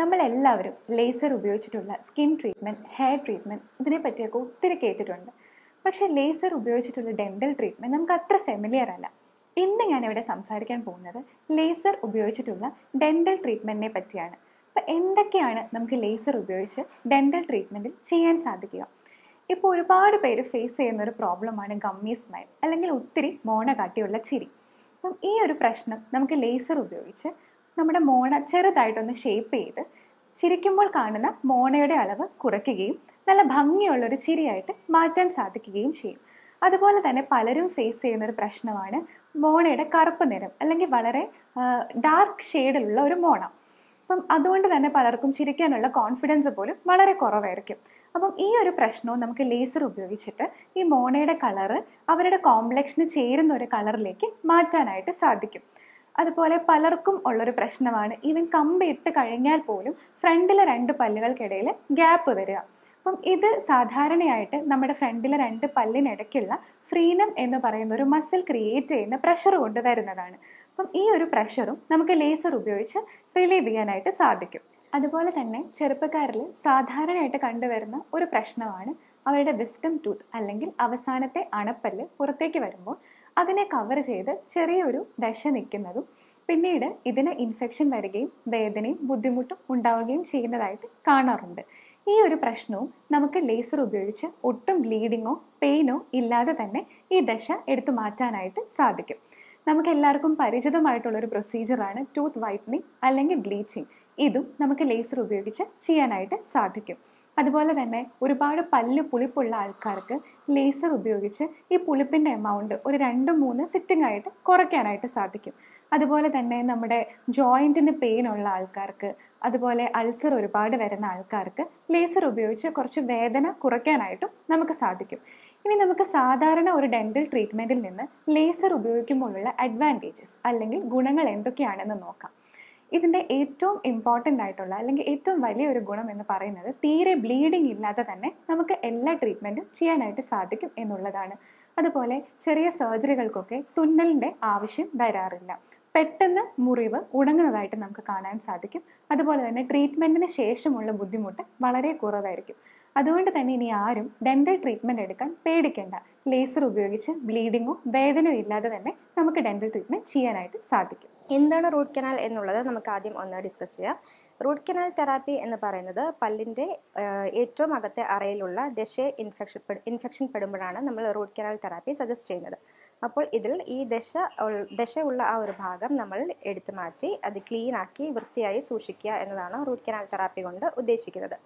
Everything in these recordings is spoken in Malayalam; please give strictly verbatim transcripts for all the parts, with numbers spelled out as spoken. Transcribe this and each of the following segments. നമ്മളെല്ലാവരും ലേസർ ഉപയോഗിച്ചിട്ടുള്ള സ്കിൻ ട്രീറ്റ്മെൻറ്റ്, ഹെയർ ട്രീറ്റ്മെൻറ്റ് ഇതിനെ പറ്റിയൊക്കെ ഒത്തിരി കേട്ടിട്ടുണ്ട്. പക്ഷേ ലേസർ ഉപയോഗിച്ചിട്ടുള്ള ഡെൻ്റൽ ട്രീറ്റ്മെൻറ്റ് നമുക്ക് അത്ര ഫെമിലിയർ അല്ല. ഇന്ന് ഞാനിവിടെ സംസാരിക്കാൻ പോകുന്നത് ലേസർ ഉപയോഗിച്ചിട്ടുള്ള ഡെൻ്റൽ ട്രീറ്റ്മെൻറ്റിനെ പറ്റിയാണ്. അപ്പോൾ എന്തൊക്കെയാണ് നമുക്ക് ലേസർ ഉപയോഗിച്ച് ഡെൻ്റൽ ട്രീറ്റ്മെൻറ്റിൽ ചെയ്യാൻ സാധിക്കുക? ഇപ്പോൾ ഒരുപാട് പേര് ഫേസ് ചെയ്യുന്ന ഒരു പ്രോബ്ലമാണ് ഗമ്മി സ്മൈൽ, അല്ലെങ്കിൽ ഒത്തിരി മോണ കാട്ടിയുള്ള ചിരി. അപ്പം ഈ ഒരു പ്രശ്നം നമുക്ക് ലേസർ ഉപയോഗിച്ച് നമ്മുടെ മോണ ചെറുതായിട്ടൊന്ന് ഷേപ്പ് ചെയ്ത് ചിരിക്കുമ്പോൾ കാണുന്ന മോണയുടെ അളവ് കുറയ്ക്കുകയും നല്ല ഭംഗിയുള്ളൊരു ചിരിയായിട്ട് മാറ്റാൻ സാധിക്കുകയും ചെയ്യും. അതുപോലെ തന്നെ പലരും ഫേസ് ചെയ്യുന്നൊരു പ്രശ്നമാണ് മോണയുടെ കറുപ്പ് നിറം, അല്ലെങ്കിൽ വളരെ ഡാർക്ക് ഷെയ്ഡിലുള്ള ഒരു മോണ. അപ്പം അതുകൊണ്ട് തന്നെ പലർക്കും ചിരിക്കാനുള്ള കോൺഫിഡൻസ് പോലും വളരെ കുറവായിരിക്കും. അപ്പം ഈ ഒരു പ്രശ്നവും നമുക്ക് ലേസർ ഉപയോഗിച്ചിട്ട് ഈ മോണയുടെ കളറ് അവരുടെ കോംപ്ലക്സിന് ചേരുന്ന ഒരു കളറിലേക്ക് മാറ്റാനായിട്ട് സാധിക്കും. അതുപോലെ പലർക്കും ഉള്ളൊരു പ്രശ്നമാണ് ഈവൻ കമ്പിട്ട് കഴിഞ്ഞാൽ പോലും ഫ്രണ്ടിലെ രണ്ട് പല്ലുകൾക്കിടയിൽ ഗ്യാപ്പ് വരിക. അപ്പം ഇത് സാധാരണയായിട്ട് നമ്മുടെ ഫ്രണ്ടിലെ രണ്ട് പല്ലിനിടയ്ക്കുള്ള ഫ്രീനം എന്ന് പറയുന്ന ഒരു മസിൽ ക്രിയേറ്റ് ചെയ്യുന്ന പ്രഷർ കൊണ്ട് വരുന്നതാണ്. അപ്പം ഈ ഒരു പ്രഷറും നമുക്ക് ലേസർ ഉപയോഗിച്ച് റിലീവ് ചെയ്യാനായിട്ട് സാധിക്കും. അതുപോലെ തന്നെ ചെറുപ്പക്കാരിൽ സാധാരണയായിട്ട് കണ്ടുവരുന്ന ഒരു പ്രശ്നമാണ് അവരുടെ വിസ്ഡം ടൂത്ത്, അല്ലെങ്കിൽ അവസാനത്തെ അണപ്പല്ല് പുറത്തേക്ക് വരുമ്പോൾ അതിനെ കവർ ചെയ്ത് ചെറിയൊരു ദശ നിൽക്കുന്നതും പിന്നീട് ഇതിന് ഇൻഫെക്ഷൻ വരികയും വേദനയും ബുദ്ധിമുട്ടും ഉണ്ടാവുകയും ചെയ്യുന്നതായിട്ട് കാണാറുണ്ട്. ഈ ഒരു പ്രശ്നവും നമുക്ക് ലേസർ ഉപയോഗിച്ച് ഒട്ടും ബ്ലീഡിങ്ങോ പെയിനോ ഇല്ലാതെ തന്നെ ഈ ദശ എടുത്തു മാറ്റാനായിട്ട് സാധിക്കും. നമുക്കെല്ലാവർക്കും പരിചിതമായിട്ടുള്ളൊരു പ്രൊസീജിയറാണ് ടൂത്ത് വൈറ്റനിങ് അല്ലെങ്കിൽ ബ്ലീച്ചിങ്. ഇതും നമുക്ക് ലേസർ ഉപയോഗിച്ച് ചെയ്യാനായിട്ട് സാധിക്കും. അതുപോലെ തന്നെ ഒരുപാട് പല്ല് പുളിപ്പുള്ള ആൾക്കാർക്ക് ലേസർ ഉപയോഗിച്ച് ഈ പുളിപ്പിൻ്റെ എമൗണ്ട് ഒരു രണ്ട് മൂന്ന് സിറ്റിംഗ് ആയിട്ട് കുറയ്ക്കാനായിട്ട് സാധിക്കും. അതുപോലെ തന്നെ നമ്മുടെ ജോയിൻറ്റിന് പെയിൻ ഉള്ള ആൾക്കാർക്ക്, അതുപോലെ അൾസർ ഒരുപാട് വരുന്ന ആൾക്കാർക്ക് ലേസർ ഉപയോഗിച്ച് കുറച്ച് വേദന കുറയ്ക്കാനായിട്ടും നമുക്ക് സാധിക്കും. ഇനി നമുക്ക് സാധാരണ ഒരു ഡെൻ്റൽ ട്രീറ്റ്മെൻറ്റിൽ നിന്ന് ലേസർ ഉപയോഗിക്കുമ്പോഴുള്ള അഡ്വാൻറ്റേജസ് അല്ലെങ്കിൽ ഗുണങ്ങൾ എന്തൊക്കെയാണെന്ന് നോക്കാം. ഇതിൻ്റെ ഏറ്റവും ഇമ്പോർട്ടൻ്റ് ആയിട്ടുള്ള അല്ലെങ്കിൽ ഏറ്റവും വലിയൊരു ഗുണം എന്ന് പറയുന്നത് തീരെ ബ്ലീഡിങ് ഇല്ലാതെ തന്നെ നമുക്ക് എല്ലാ ട്രീറ്റ്മെൻറ്റും ചെയ്യാനായിട്ട് സാധിക്കും എന്നുള്ളതാണ്. അതുപോലെ ചെറിയ സർജറികൾക്കൊക്കെ തുന്നലിൻ്റെ ആവശ്യം വരാറില്ല. പെട്ടെന്ന് മുറിവ് ഉണങ്ങുന്നതായിട്ട് നമുക്ക് കാണാൻ സാധിക്കും. അതുപോലെ തന്നെ ട്രീറ്റ്മെൻറ്റിന് ശേഷമുള്ള ബുദ്ധിമുട്ട് വളരെ കുറവായിരിക്കും. അതുകൊണ്ട് തന്നെ ഇനി ആരും ഡെൻ്റൽ ട്രീറ്റ്മെൻറ്റ് എടുക്കാൻ പേടിക്കേണ്ട. ലേസർ ഉപയോഗിച്ച് ബ്ലീഡിങ്ങോ വേദനയോ ഇല്ലാതെ തന്നെ നമുക്ക് ഡെൻ്റൽ ട്രീറ്റ്മെൻറ്റ് ചെയ്യാനായിട്ട് സാധിക്കും. എന്താണ് റൂട്ട് കനാൽ എന്നുള്ളത് നമുക്ക് ആദ്യം ഒന്ന് ഡിസ്കസ് ചെയ്യാം. റൂട്ട് കനാൽ തെറാപ്പി എന്ന് പറയുന്നത് പല്ലിൻ്റെ ഏറ്റവും അകത്തെ അറയിലുള്ള ദശയെ ഇൻഫെക്ഷൻ ഇൻഫെക്ഷൻ പെടുമ്പോഴാണ് നമ്മൾ റൂട്ട് കനാൽ തെറാപ്പി സജസ്റ്റ് ചെയ്യുന്നത്. അപ്പോൾ ഇതിൽ ഈ ദശ ദശയുള്ള ആ ഒരു ഭാഗം നമ്മൾ എടുത്തു മാറ്റി അത് ക്ലീനാക്കി വൃത്തിയായി സൂക്ഷിക്കുക എന്നതാണ് റൂട്ട് കനാൽ തെറാപ്പി കൊണ്ട് ഉദ്ദേശിക്കുന്നത്.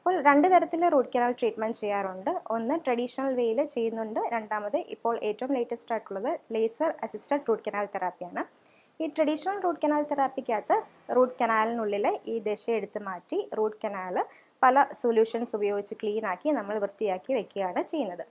അപ്പോൾ രണ്ട് തരത്തിൽ റൂട്ട് കനാൽ ട്രീറ്റ്മെൻറ്റ് ചെയ്യാറുണ്ട്. ഒന്ന് ട്രഡീഷണൽ വേയിൽ ചെയ്യുന്നുണ്ട്, രണ്ടാമത് ഇപ്പോൾ ഏറ്റവും ലേറ്റസ്റ്റ് ആയിട്ടുള്ളത് ലേസർ അസിസ്റ്റഡ് റൂട്ട് കനാൽ തെറാപ്പിയാണ്. ഈ ട്രഡീഷണൽ റൂട്ട് കനാൽ തെറാപ്പിക്കകത്ത് റൂട്ട് കനാലിനുള്ളിൽ ഈ ദശ എടുത്ത് മാറ്റി റൂട്ട് കനാൽ പല സൊല്യൂഷൻസ് ഉപയോഗിച്ച് ക്ലീനാക്കി നമ്മൾ വൃത്തിയാക്കി വയ്ക്കുകയാണ് ചെയ്യുന്നത്.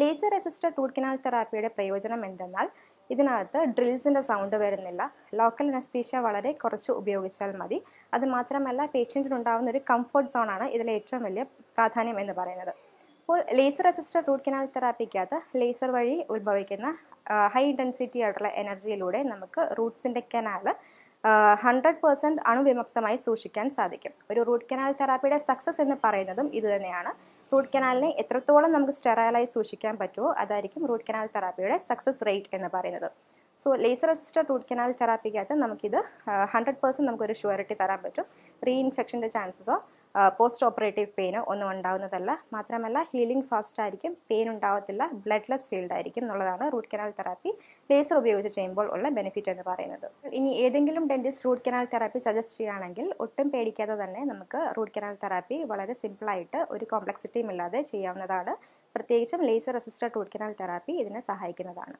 ലേസർ അസിസ്റ്റഡ് റൂട്ട് കനാൽ തെറാപ്പിയുടെ പ്രയോജനം എന്തെന്നാൽ ഇതിനകത്ത് ഡ്രിൽസിൻ്റെ സൗണ്ട് വരുന്നില്ല. ലോക്കൽ അനസ്തീഷ്യ വളരെ കുറച്ച് ഉപയോഗിച്ചാൽ മതി. അതുമാത്രമല്ല പേഷ്യൻറ്റിനുണ്ടാകുന്ന ഒരു കംഫർട്ട് സോണാണ് ഇതിലെ ഏറ്റവും വലിയ പ്രാധാന്യം എന്ന് പറയുന്നത്. അപ്പോൾ ലേസർ അസിസ്റ്റഡ് റൂട്ട് കനാൽ തെറാപ്പിക്കകത്ത് ലേസർ വഴി ഉത്ഭവിക്കുന്ന ഹൈ ഇൻറ്റൻസിറ്റി ആയിട്ടുള്ള എനർജിയിലൂടെ നമുക്ക് റൂട്ട്സിൻ്റെ കനാൽ ഹൺഡ്രഡ് പെർസെൻറ്റ് അണുവിമുക്തമായി സൂക്ഷിക്കാൻ സാധിക്കും. ഒരു റൂട്ട് കനാൽ തെറാപ്പിയുടെ സക്സസ് എന്ന് പറയുന്നതും ഇത് തന്നെയാണ്. റൂട്ട് കനാലിനെ എത്രത്തോളം നമുക്ക് സ്റ്റെറൈലായി സൂക്ഷിക്കാൻ പറ്റുമോ അതായിരിക്കും റൂട്ട് കനാൽ തെറാപ്പിയുടെ സക്സസ് റേറ്റ് എന്ന് പറയുന്നത്. So laser assisted root canal തെറാപ്പിക്കകത്ത് നമുക്കിത് ഹൺഡ്രഡ് പെർസെൻറ്റ് നമുക്കൊരു ഷുവറിറ്റി തരാൻ പറ്റും. റീഇൻഫെക്ഷൻ്റെ ചാൻസസോ പോസ്റ്റ് ഓപ്പറേറ്റീവ് പെയിനോ ഒന്നും ഉണ്ടാവുന്നതല്ല. മാത്രമല്ല ഹീലിംഗ് ഫാസ്റ്റ് ആയിരിക്കും, പെയിൻ ഉണ്ടാവത്തില്ല, ബ്ലഡ്ലെസ് ഫീൽഡ് ആയിരിക്കും എന്നുള്ളതാണ് റൂട്ട് കനാൽ തെറാപ്പി ലേസർ ഉപയോഗിച്ച് ചെയ്യുമ്പോൾ ഉള്ള ബെനിഫിറ്റ് എന്ന് പറയുന്നത്. ഇനി ഏതെങ്കിലും dentist root canal therapy suggest ചെയ്യുകയാണെങ്കിൽ ഒട്ടും പേടിക്കാതെ തന്നെ നമുക്ക് റൂട്ട് കനാൽ തെറാപ്പി വളരെ സിമ്പിളായിട്ട് ഒരു കോംപ്ലക്സിറ്റിയും ഇല്ലാതെ ചെയ്യാവുന്നതാണ്. പ്രത്യേകിച്ചും laser assisted root canal therapy ഇതിനെ സഹായിക്കുന്നതാണ്.